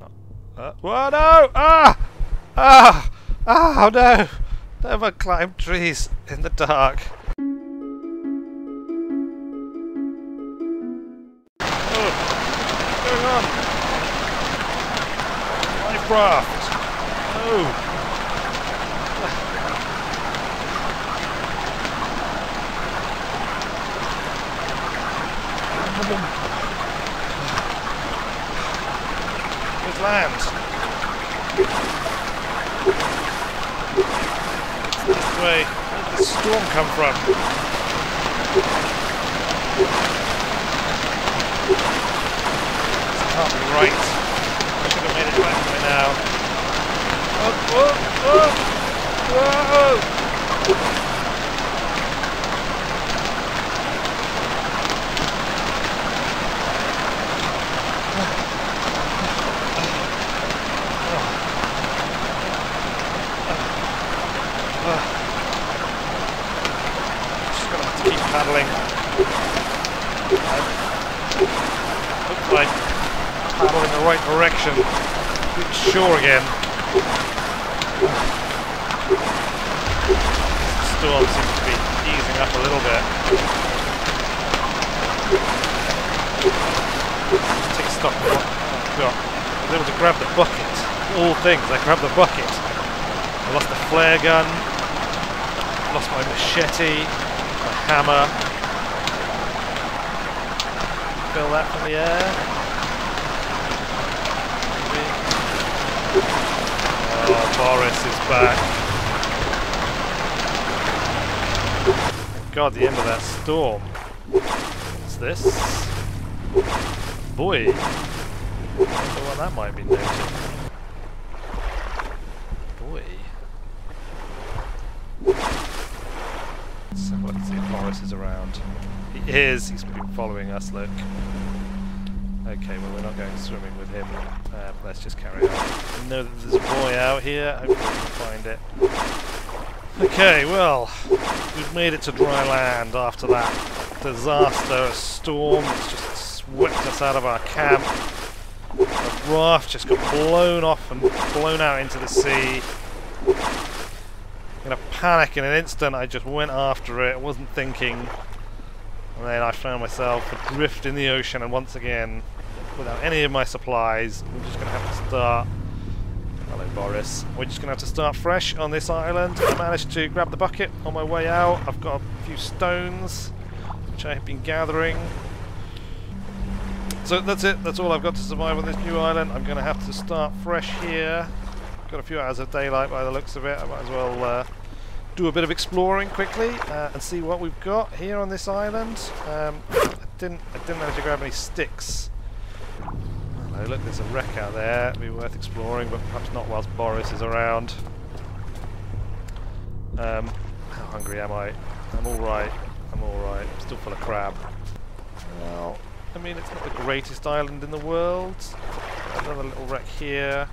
not. Whoa, no! Ah! Ah! Ah, no! Never climb trees in the dark. Life raft! Oh! With land! This way! Where did the storm come from? Can't be right. I should have made it back by now. Oh, whoa, whoa, whoa! I'm just gonna have to keep paddling. Looks like. Paddle in the right direction. Good shore again. The storm seems to be easing up a little bit. Just take stock of what I've got. I was able to grab the bucket. All things, I grabbed the bucket. I lost the flare gun. I lost my machete. My hammer. Fill that from the air. Oh, Boris is back. Thank God, the end of that storm. What's this? Boy. I wonder what that might be noted. Boy. So let's see if Boris is around. He is! He's been following us, look. Okay, well we're not going swimming with him. Let's just carry on. I know that there's a boy out here. I hope we can find it. Okay, well, we've made it to dry land after that disaster. A storm that's just swept us out of our camp. The raft just got blown off and blown out into the sea. In a panic, in an instant, I just went after it. I wasn't thinking. And then I found myself adrift in the ocean, and once again, without any of my supplies, we're just going to have to start... Hello, Boris. We're just going to have to start fresh on this island. I managed to grab the bucket on my way out. I've got a few stones, which I have been gathering. So that's it. That's all I've got to survive on this new island. I'm going to have to start fresh here. Got a few hours of daylight by the looks of it. I might as well... do a bit of exploring quickly and see what we've got here on this island. I didn't manage to grab any sticks. Hello, look, there's a wreck out there. It'd be worth exploring, but perhaps not whilst Boris is around. How hungry am I? I'm all right. I'm all right. I'm still full of crab. Well, I mean, it's not the greatest island in the world. Another little wreck here.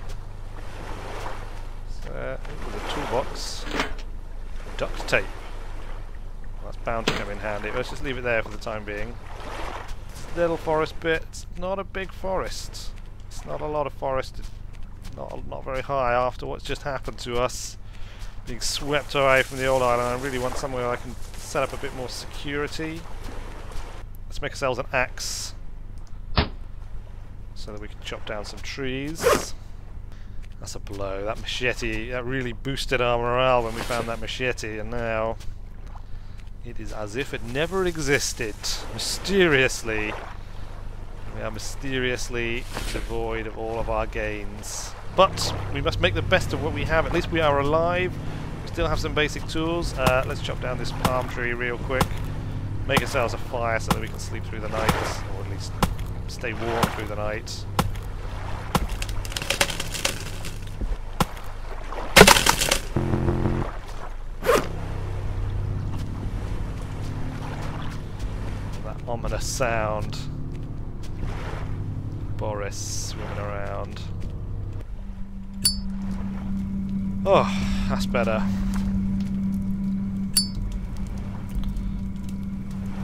So, there's a toolbox. Duct tape. Well, that's bound to come in handy. Let's just leave it there for the time being. This little forest bit. It's not a big forest. It's not a lot of forest. It's not very high after what's just happened to us. Being swept away from the old island. I really want somewhere I can set up a bit more security. Let's make ourselves an axe. So that we can chop down some trees. That's a blow. That machete, that really boosted our morale when we found that machete, and now it is as if it never existed. Mysteriously. We are mysteriously devoid of all of our gains. But we must make the best of what we have. At least we are alive. We still have some basic tools. Let's chop down this palm tree real quick. Make ourselves a fire so that we can sleep through the night, or at least stay warm through the night. Ominous sound. Boris swimming around. Oh, that's better.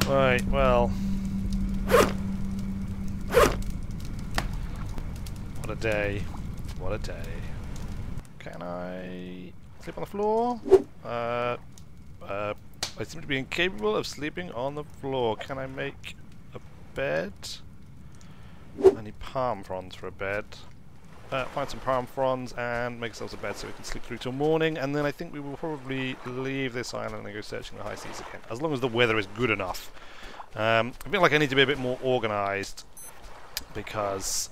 Right, well. What a day. What a day. Can I sleep on the floor? I seem to be incapable of sleeping on the floor. Can I make a bed? I need palm fronds for a bed. Find some palm fronds and make ourselves a bed so we can sleep through till morning, and then I think we will probably leave this island and go searching the high seas again, as long as the weather is good enough. I feel like I need to be a bit more organised, because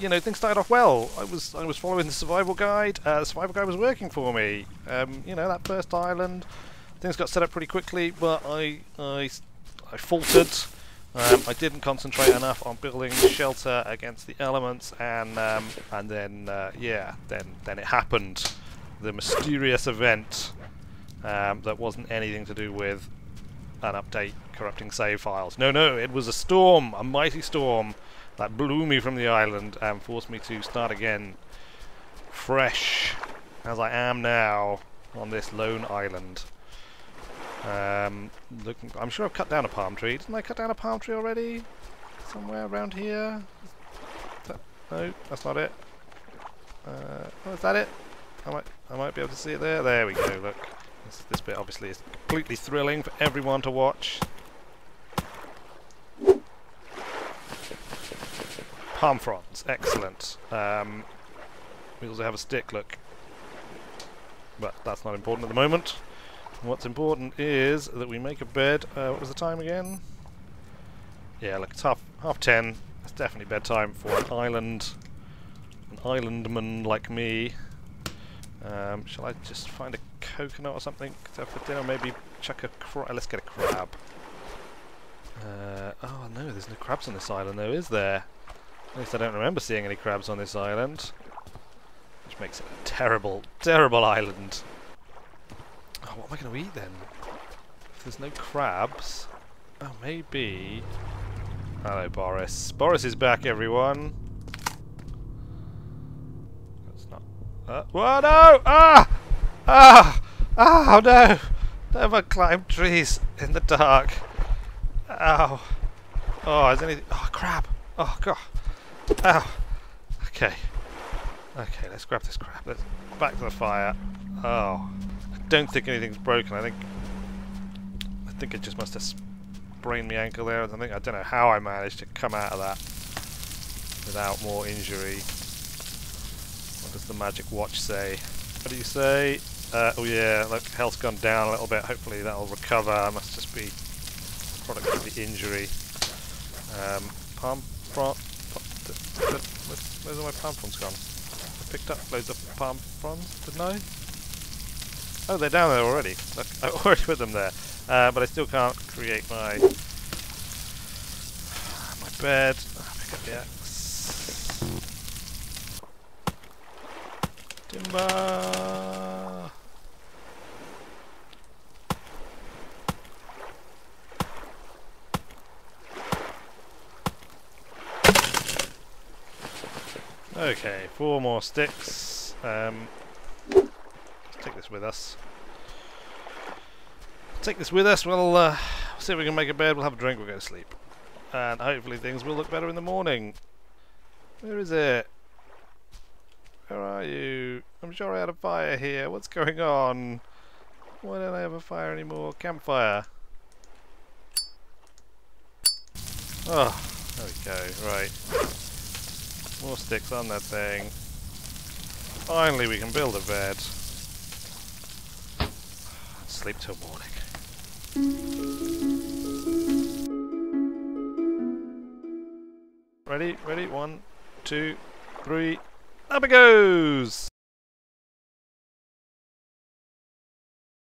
you know, things started off well. I was following the survival guide. The survival guide was working for me. You know, that first island, things got set up pretty quickly, but I faltered. I didn't concentrate enough on building shelter against the elements, and then then it happened, the mysterious event that wasn't anything to do with an update corrupting save files. No, it was a storm, a mighty storm that blew me from the island and forced me to start again, fresh as I am now on this lone island. I'm sure I've cut down a palm tree. Didn't I cut down a palm tree already? Somewhere around here? No, that's not it. Oh, is that it? I might be able to see it there. There we go, look. This bit obviously is completely thrilling for everyone to watch. Palm fronds, excellent. We also have a stick, look. But that's not important at the moment. What's important is that we make a bed. What was the time again? Yeah, look, it's half 10. It's definitely bedtime for an islandman like me. Shall I just find a coconut or something for dinner? Maybe chuck a crab. Let's get a crab. Oh no, there's no crabs on this island, though, is there? At least I don't remember seeing any crabs on this island, which makes it a terrible, terrible island. Oh, what am I going to eat then? If there's no crabs... Oh, maybe... Hello, Boris. Boris is back, everyone! That's not... Whoa, no! Ah! Ah! Oh, no! Never climb trees in the dark. Ow. Oh, is anything... Oh, crab! Oh, God. Ow. Okay. Okay, let's grab this crab. Let's... Back to the fire. Oh. Don't think anything's broken. I think it just must have sprained my ankle there. I don't know how I managed to come out of that without more injury. What does the magic watch say? What do you say? Oh yeah, look, health's gone down a little bit. Hopefully that'll recover. I must just be a product of the injury. Palm frond. Where's all my palm fronds gone? I picked up loads of palm fronds, didn't I? Oh, they're down there already. Look, I already put them there. But I still can't create my bed. Oh, pick up the axe. Timber! Okay, 4 more sticks. Take this with us. Take this with us. We'll see if we can make a bed. We'll have a drink. We'll go to sleep, and hopefully things will look better in the morning. Where is it? Where are you? I'm sure I had a fire here. What's going on? Why don't I have a fire anymore? Campfire. Oh, there we go. Right. More sticks on that thing. Finally, we can build a bed. Sleep till morning. Ready? 1, 2, 3, up it goes!